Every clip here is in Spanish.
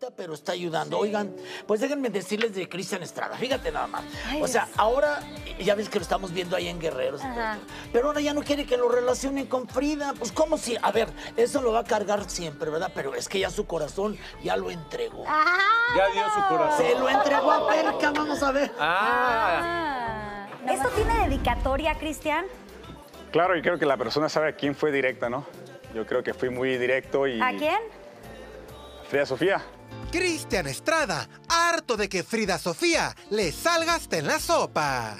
ahorita, pero está ayudando. Sí. Oigan, pues déjenme decirles de Christian Estrada. Fíjate nada más. Ay, o sea, Dios. Ahora ya ves que lo estamos viendo ahí en Guerreros. Ajá. Pero ahora ya no quiere que lo relacionen con Frida. Pues cómo si, a ver, eso lo va a cargar siempre, ¿verdad? Pero es que ya su corazón ya lo entregó. Ajá. Ya dio su corazón. Se lo entregó a Ferka, vamos a ver. Ah. ¿Esto tiene dedicatoria, Christian? Claro, y creo que la persona sabe a quién fue directa, ¿no? Yo creo que fui muy directo y... ¿A quién? Frida Sofía. Christian Estrada, harto de que Frida Sofía le salga hasta en la sopa.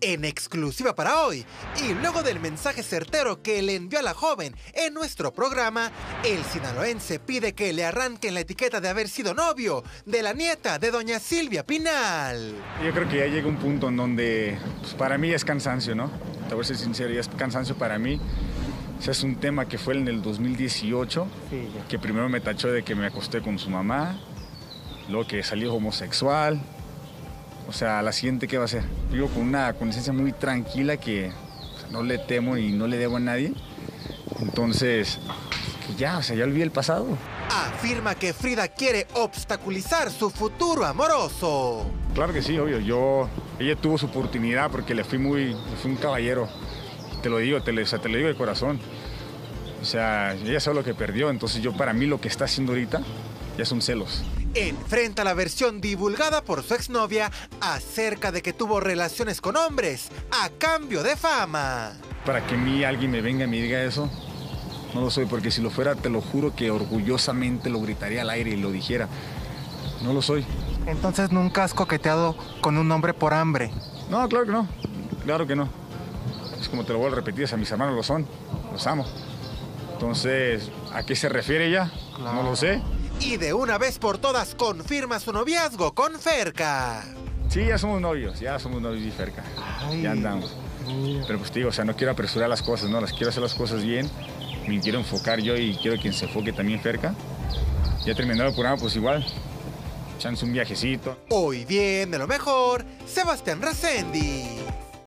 En exclusiva para Hoy, y luego del mensaje certero que le envió a la joven en nuestro programa, el sinaloense pide que le arranquen la etiqueta de haber sido novio de la nieta de doña Silvia Pinal. Yo creo que ya llega un punto en donde, pues, para mí es cansancio, ¿no? Te voy a ser sincero, ya es cansancio para mí. O sea, es un tema que fue en el 2018, sí, que primero me tachó de que me acosté con su mamá, luego que salí homosexual. O sea, la siguiente, ¿qué va a hacer? Vivo con una conciencia muy tranquila que, o sea, no le temo y no le debo a nadie. Entonces, que ya, o sea, ya olvidé el pasado. Afirma que Frida quiere obstaculizar su futuro amoroso. Claro que sí, obvio. Ella tuvo su oportunidad porque le fui un caballero. Te lo digo, te lo digo de corazón. O sea, ella sabe lo que perdió, entonces yo, para mí, lo que está haciendo ahorita ya son celos. Enfrenta la versión divulgada por su exnovia acerca de que tuvo relaciones con hombres a cambio de fama. Para que a mí alguien me venga y me diga eso, no lo soy, porque si lo fuera, te lo juro que orgullosamente lo gritaría al aire y lo dijera. No lo soy. Entonces, ¿nunca has coqueteado con un hombre por hambre? No, claro que no, claro que no. Es como te lo vuelvo a repetir, a mis hermanos lo son, los amo. Entonces, ¿a qué se refiere ella? Claro. No lo sé. Y de una vez por todas confirma su noviazgo con Ferka. Sí, ya somos novios y Ferka. Ay, ya andamos. Mía. Pero pues te digo, o sea, no quiero apresurar las cosas, no, las quiero hacer las cosas bien. Me quiero enfocar yo y quiero que se enfoque también Ferka. Ya terminado el programa, pues igual, chance un viajecito. Hoy bien, de lo mejor, Sebastián Resendi.